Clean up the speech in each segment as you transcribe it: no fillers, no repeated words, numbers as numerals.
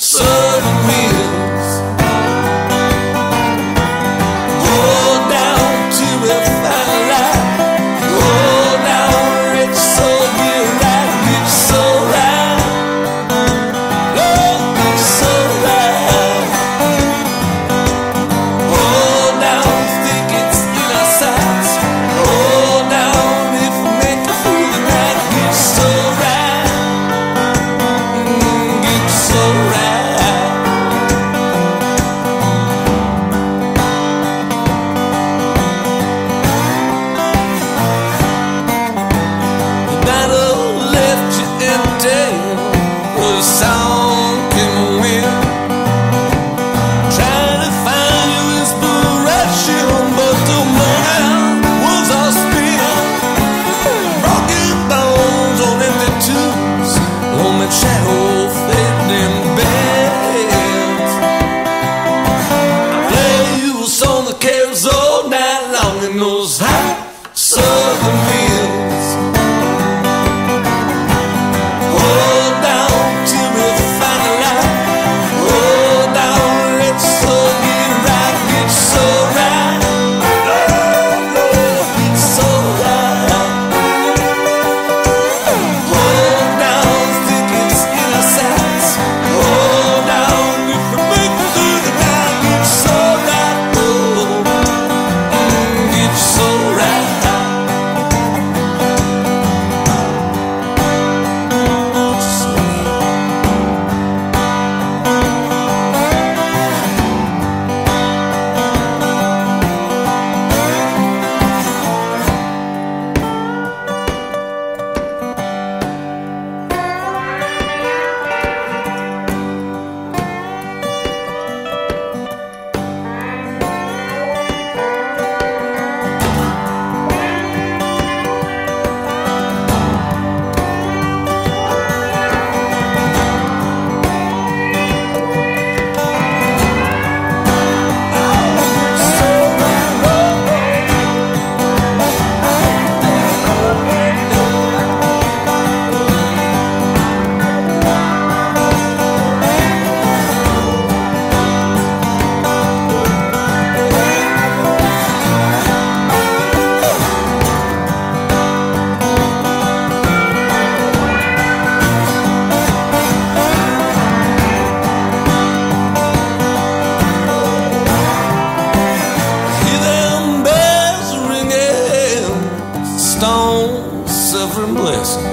Southern hills, hold down to a fine line, hold down rich soul, you're right, you're so right, oh, you're so right. Hold down thickets in our sides, hold down if we make it through the night, you're so right, you're so right. Shadow fading beds, I play you a song that cares all night long in those high southern hills. Hold down to a fine line, hold down, it's so good, right, it's so right, oh, it's so right. Hold down. Suffering blessing.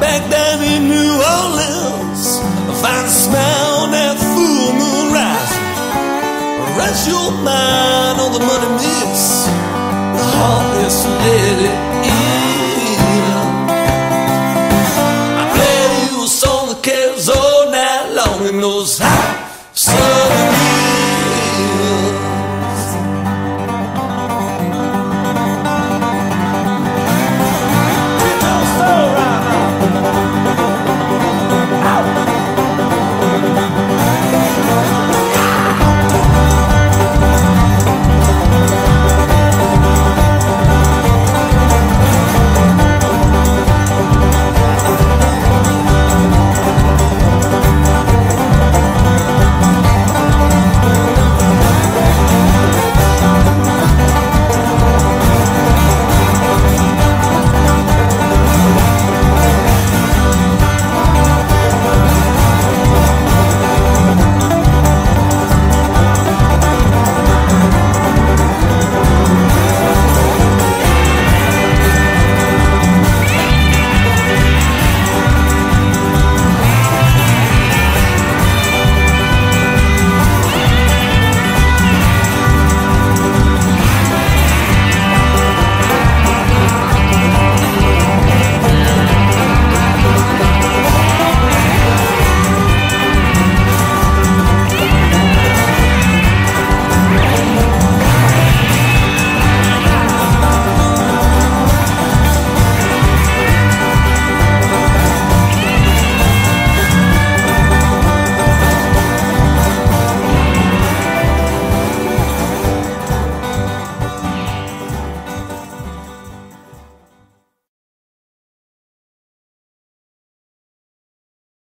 Back down in New Orleans, I find a smile on that full moon rise. Rest your mind on the money miss, the heartless lady in. I play you a song that cares all night long in those high.